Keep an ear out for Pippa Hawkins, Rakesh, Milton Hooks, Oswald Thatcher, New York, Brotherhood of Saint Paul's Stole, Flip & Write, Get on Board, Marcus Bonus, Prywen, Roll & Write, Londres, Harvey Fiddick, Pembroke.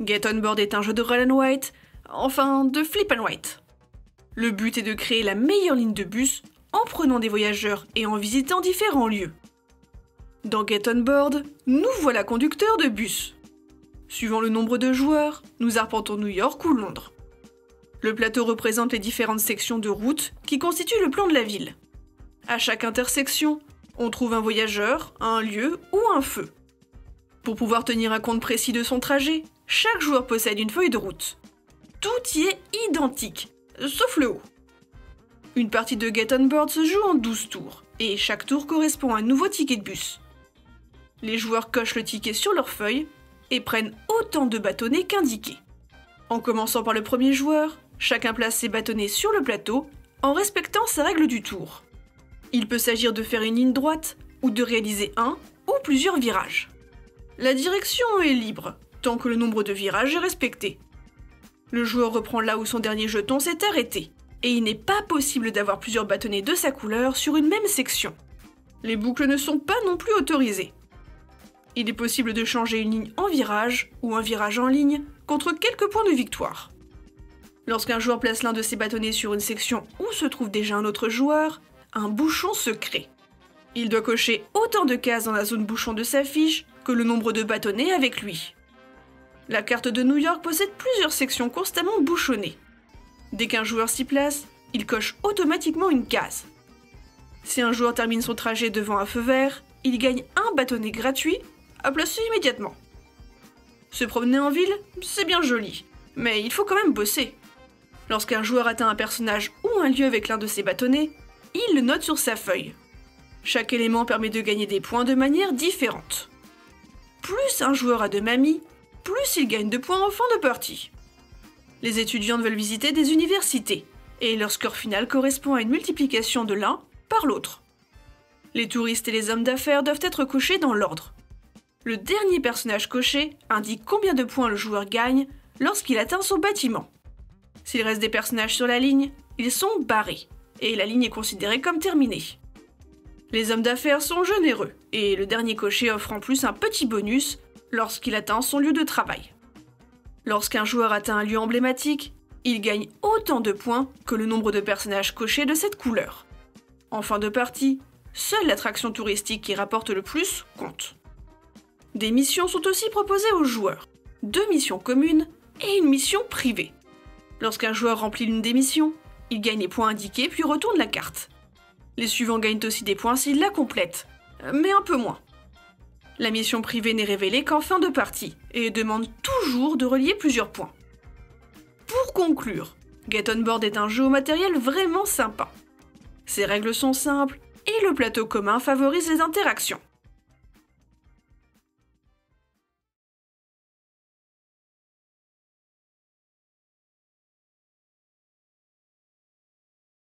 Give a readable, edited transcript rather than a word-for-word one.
Get on Board est un jeu de roll and write, enfin de flip and write. Le but est de créer la meilleure ligne de bus en prenant des voyageurs et en visitant différents lieux. Dans Get on Board, nous voilà conducteurs de bus. Suivant le nombre de joueurs, nous arpentons New York ou Londres. Le plateau représente les différentes sections de route qui constituent le plan de la ville. À chaque intersection, on trouve un voyageur, un lieu ou un feu. Pour pouvoir tenir un compte précis de son trajet, chaque joueur possède une feuille de route. Tout y est identique, sauf le haut. Une partie de Get on Board se joue en 12 tours, et chaque tour correspond à un nouveau ticket de bus. Les joueurs cochent le ticket sur leur feuille et prennent autant de bâtonnets qu'indiqués. En commençant par le premier joueur, chacun place ses bâtonnets sur le plateau en respectant sa règle du tour. Il peut s'agir de faire une ligne droite ou de réaliser un ou plusieurs virages. La direction est libre, tant que le nombre de virages est respecté. Le joueur reprend là où son dernier jeton s'est arrêté, et il n'est pas possible d'avoir plusieurs bâtonnets de sa couleur sur une même section. Les boucles ne sont pas non plus autorisées. Il est possible de changer une ligne en virage ou un virage en ligne contre quelques points de victoire. Lorsqu'un joueur place l'un de ses bâtonnets sur une section où se trouve déjà un autre joueur, un bouchon se crée. Il doit cocher autant de cases dans la zone bouchon de sa fiche que le nombre de bâtonnets avec lui. La carte de New York possède plusieurs sections constamment bouchonnées. Dès qu'un joueur s'y place, il coche automatiquement une case. Si un joueur termine son trajet devant un feu vert, il gagne un bâtonnet gratuit à placer immédiatement. Se promener en ville, c'est bien joli, mais il faut quand même bosser. Lorsqu'un joueur atteint un personnage ou un lieu avec l'un de ses bâtonnets, il le note sur sa feuille. Chaque élément permet de gagner des points de manière différente. Plus un joueur a de mamies, plus il gagne de points en fin de partie. Les étudiantes veulent visiter des universités, et leur score final correspond à une multiplication de l'un par l'autre. Les touristes et les hommes d'affaires doivent être cochés dans l'ordre. Le dernier personnage coché indique combien de points le joueur gagne lorsqu'il atteint son bâtiment. S'il reste des personnages sur la ligne, ils sont barrés, et la ligne est considérée comme terminée. Les hommes d'affaires sont généreux, et le dernier coché offre en plus un petit bonus lorsqu'il atteint son lieu de travail. Lorsqu'un joueur atteint un lieu emblématique, il gagne autant de points que le nombre de personnages cochés de cette couleur. En fin de partie, seule l'attraction touristique qui rapporte le plus compte. Des missions sont aussi proposées aux joueurs, 2 missions communes et une mission privée. Lorsqu'un joueur remplit l'une des missions, il gagne les points indiqués puis retourne la carte. Les suivants gagnent aussi des points s'ils la complètent, mais un peu moins. La mission privée n'est révélée qu'en fin de partie et demande toujours de relier plusieurs points. Pour conclure, Get on Board est un jeu au matériel vraiment sympa. Ses règles sont simples et le plateau commun favorise les interactions.